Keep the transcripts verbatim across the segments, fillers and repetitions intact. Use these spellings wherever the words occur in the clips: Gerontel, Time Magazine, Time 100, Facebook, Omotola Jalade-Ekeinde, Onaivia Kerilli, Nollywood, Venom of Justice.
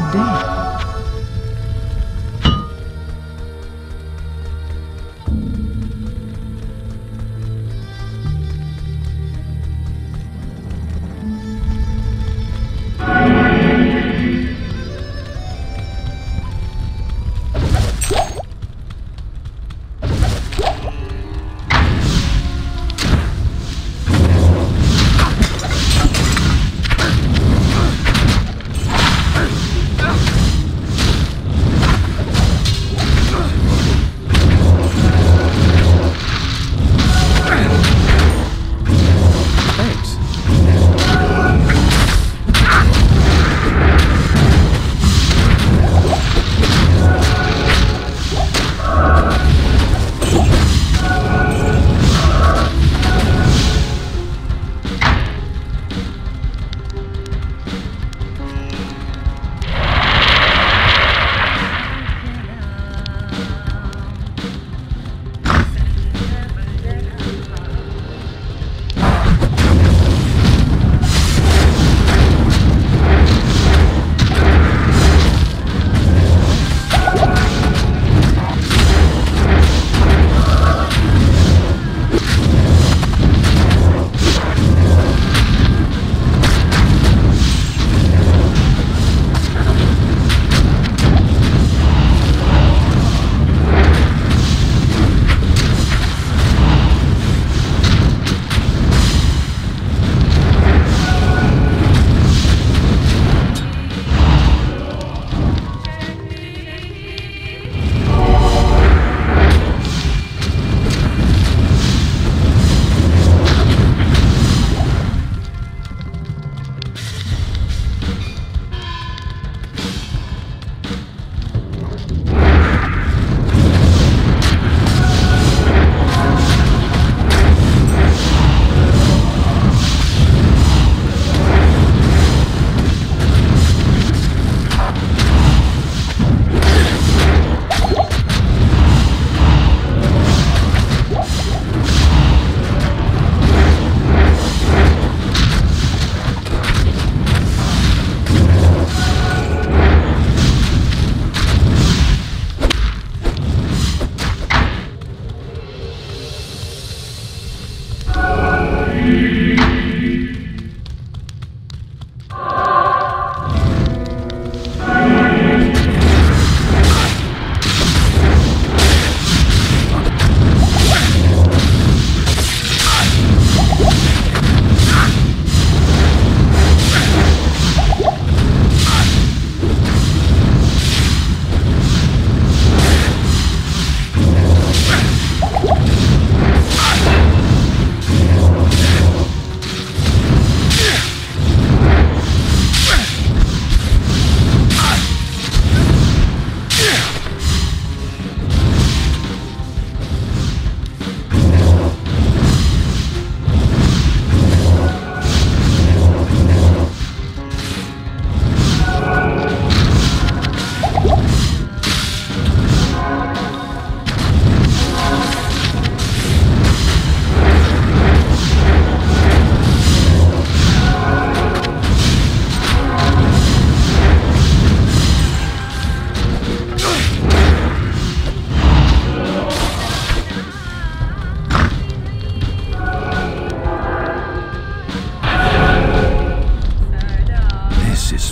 good day.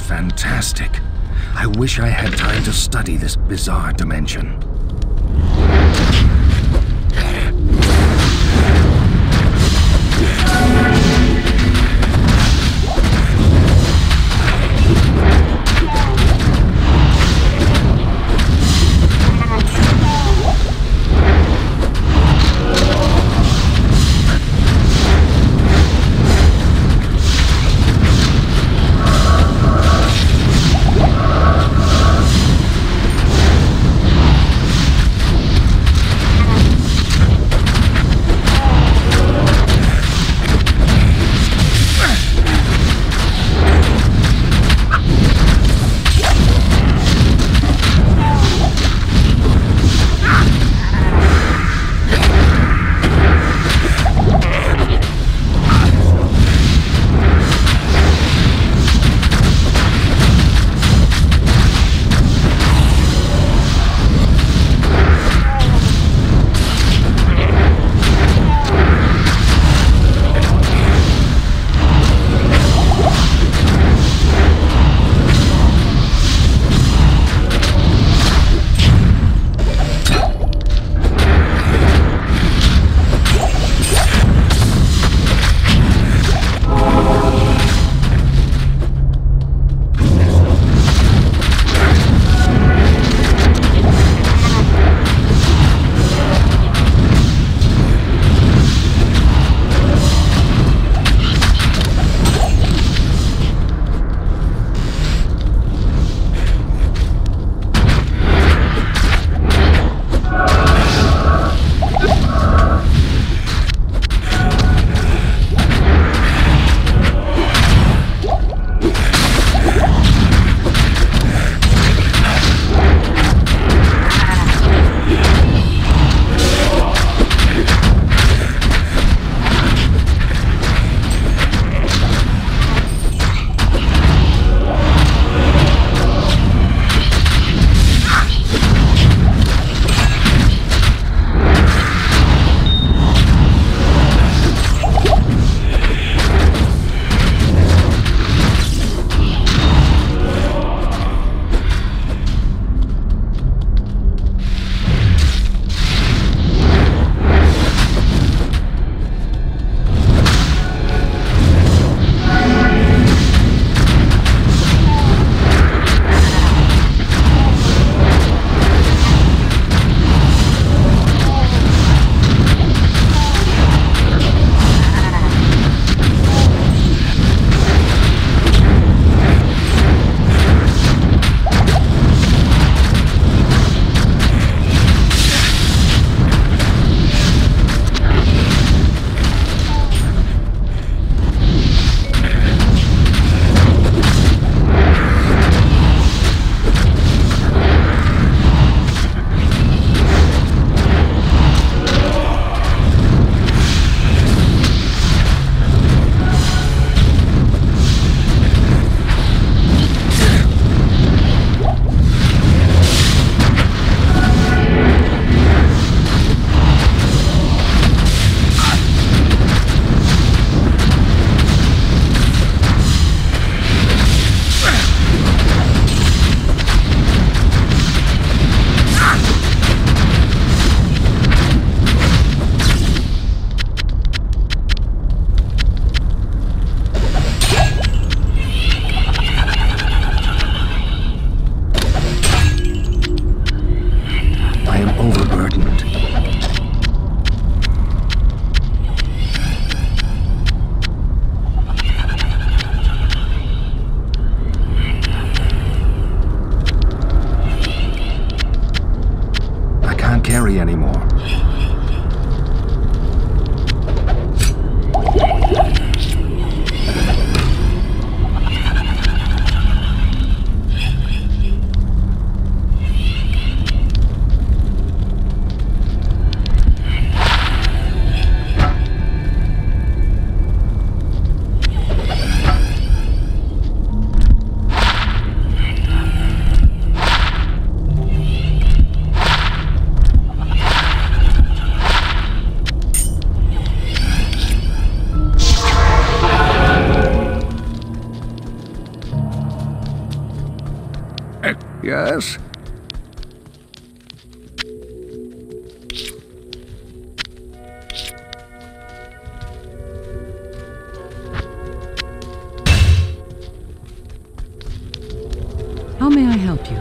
Fantastic. I wish I had time to study this bizarre dimension. Yes? How may I help you?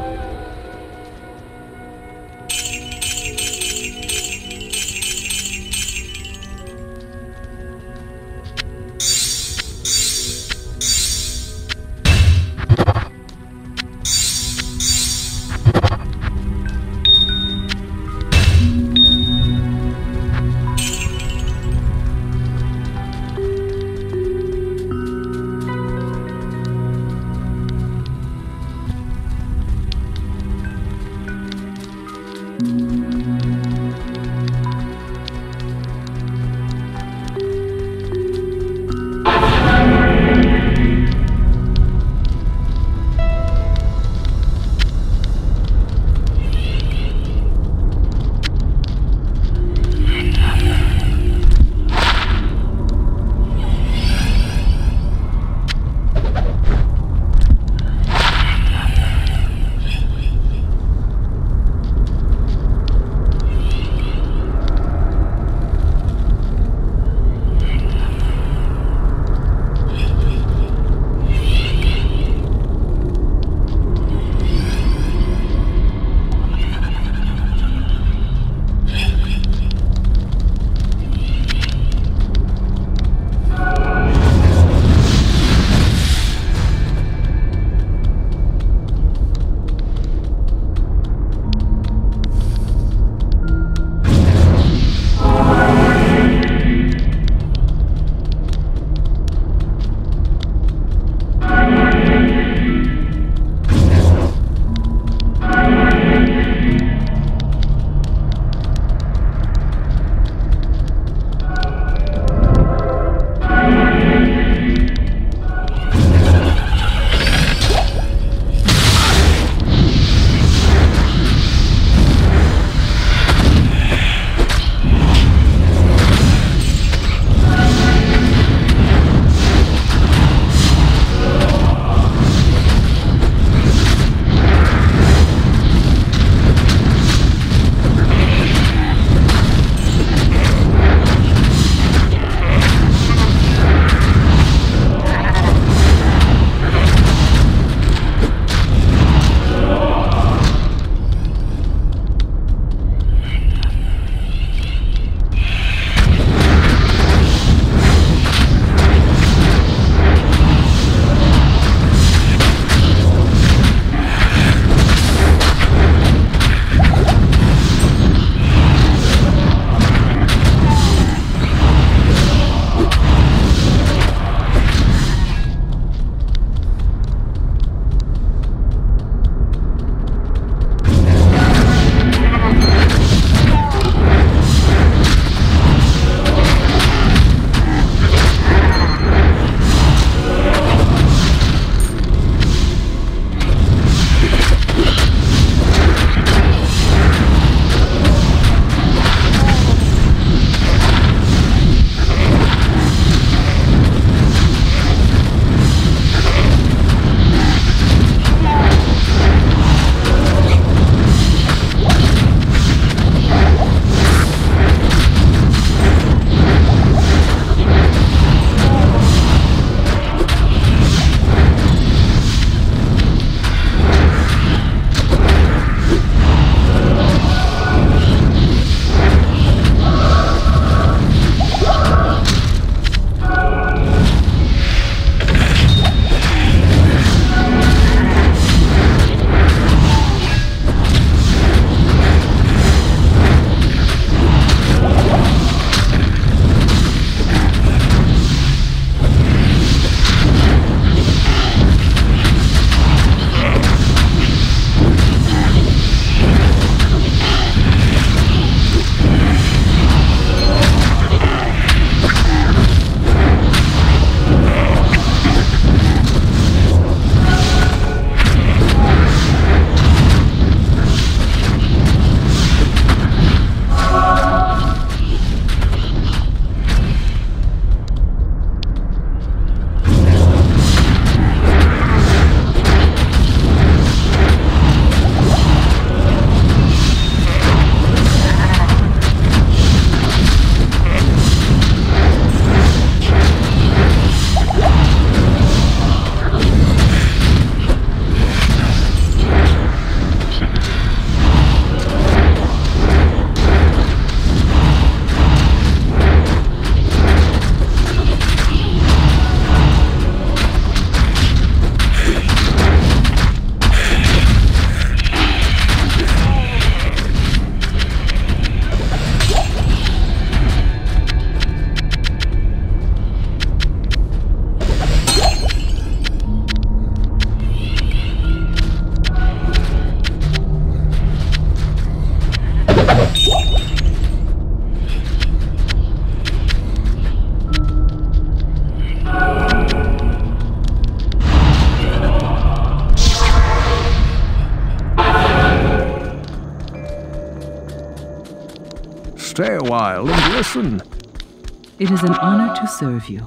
stay a while and listen. It is an honor to serve you.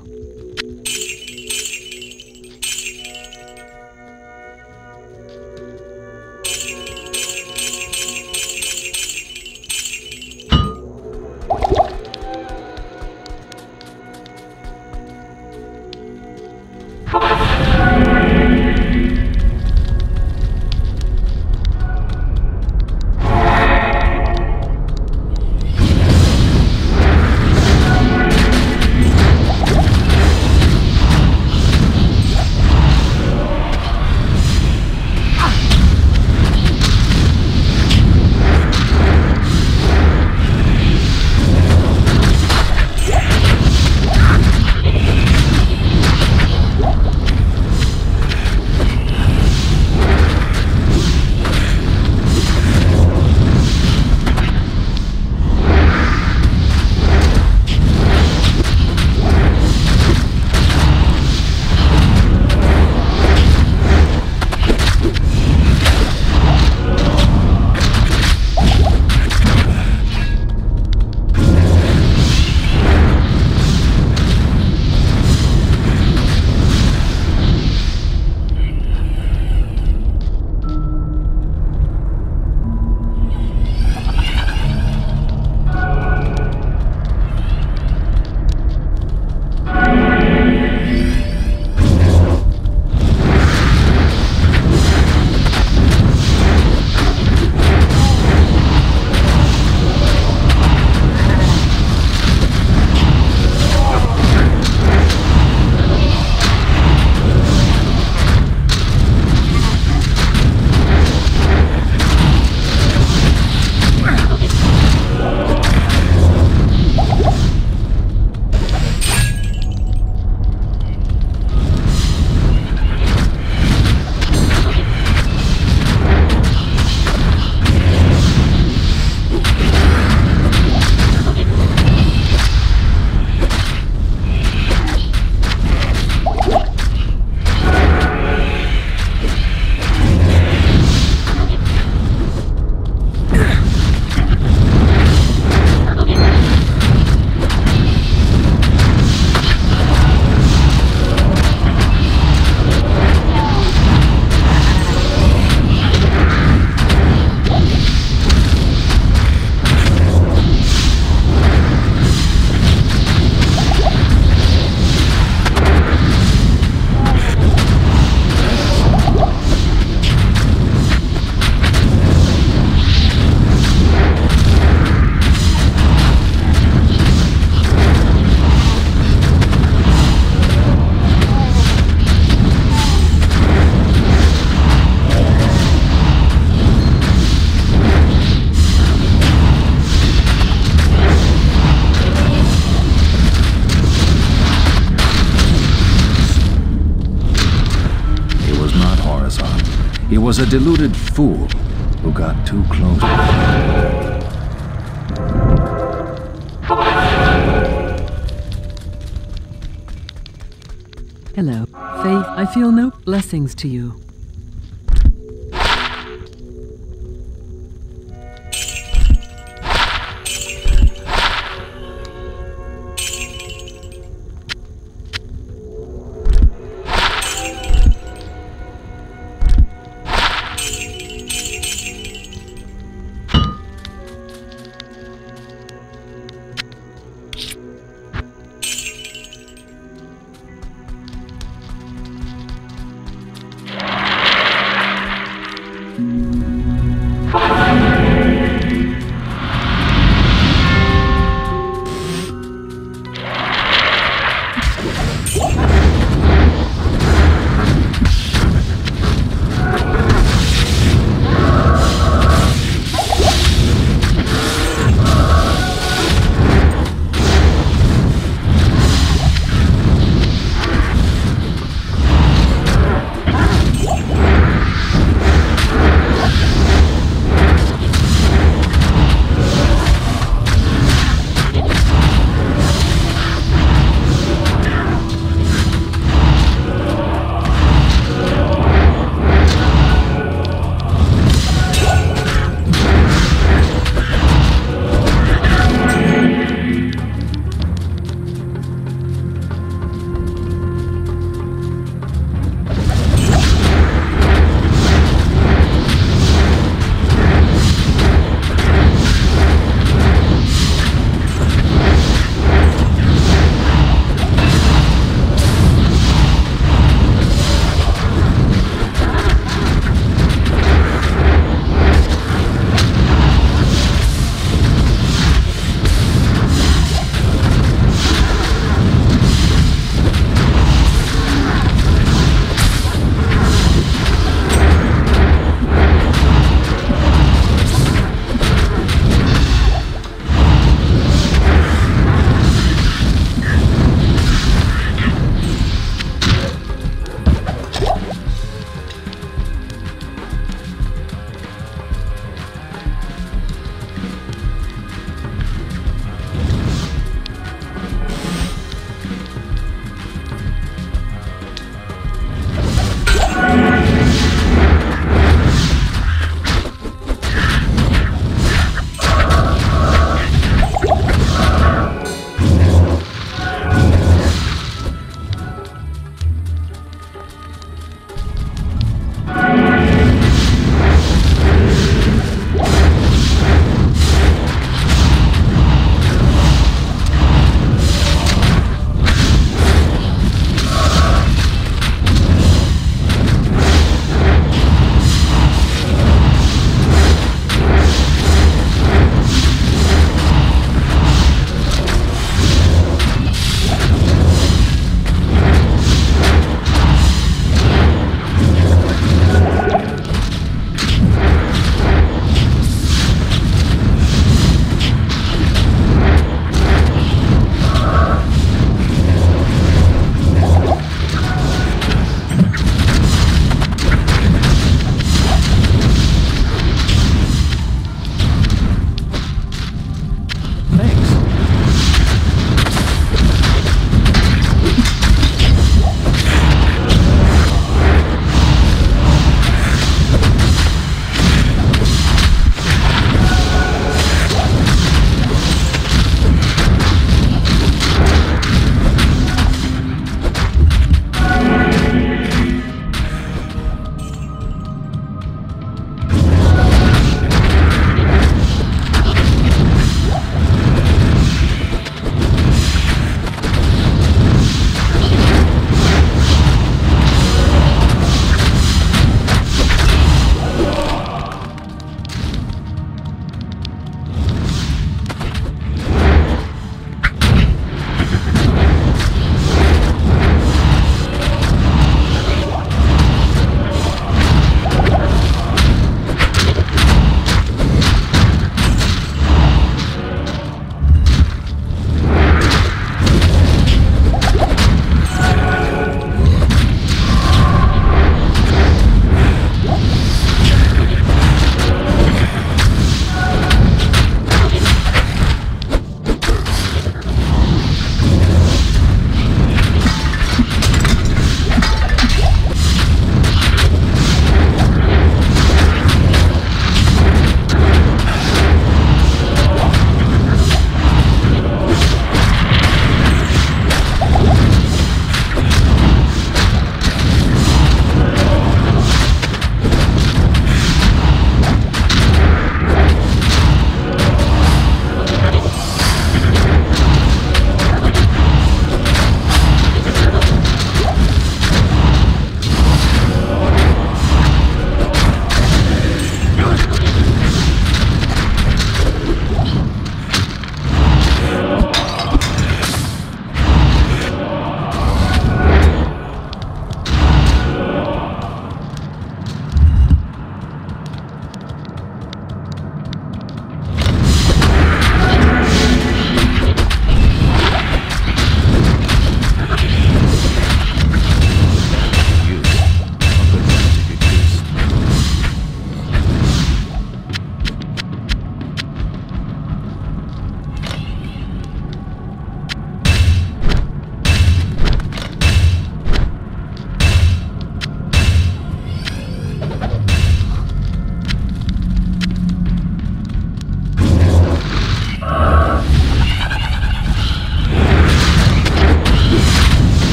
He was a deluded fool who got too close. Hello, Faith. I feel no blessings to you.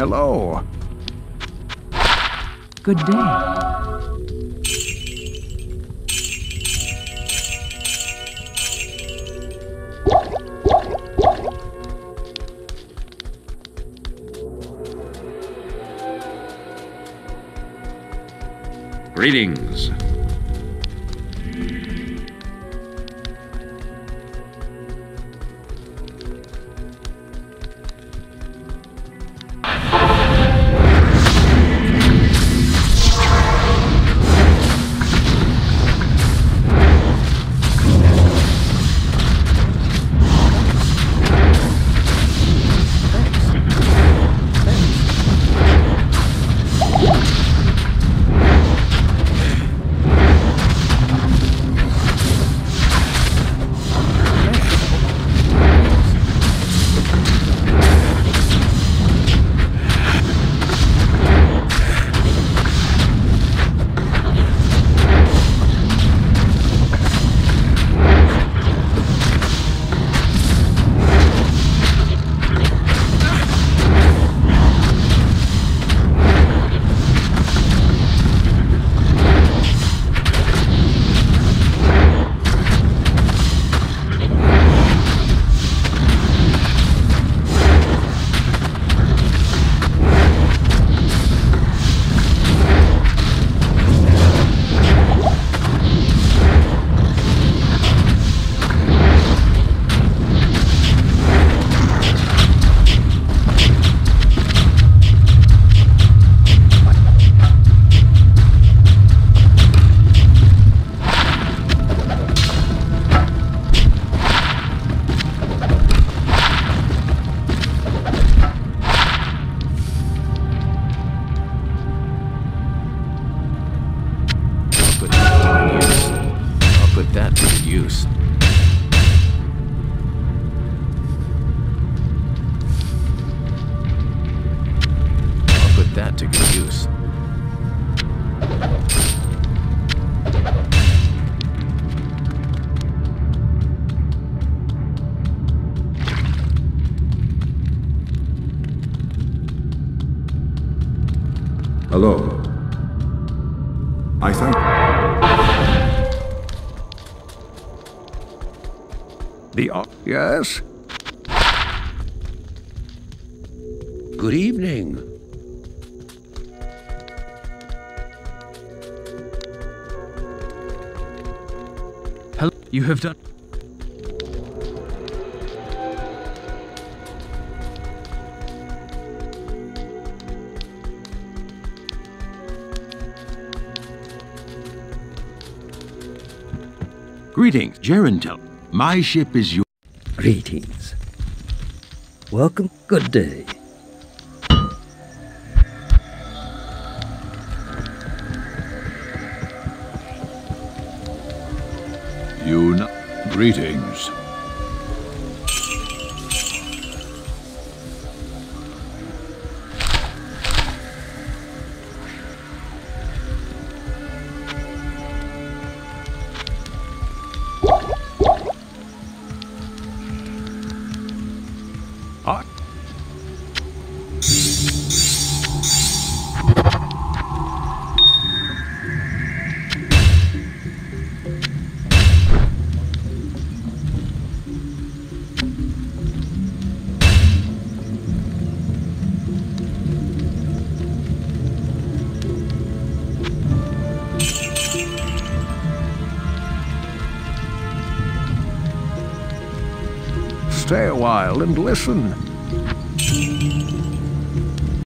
Hello. Good day. Greetings. Hello. I thank the uh, yes. Good evening. Hello. You have done. Greetings, Gerontel. My ship is your... Greetings. Welcome. Good day. You know... Greetings. Stay a while and listen.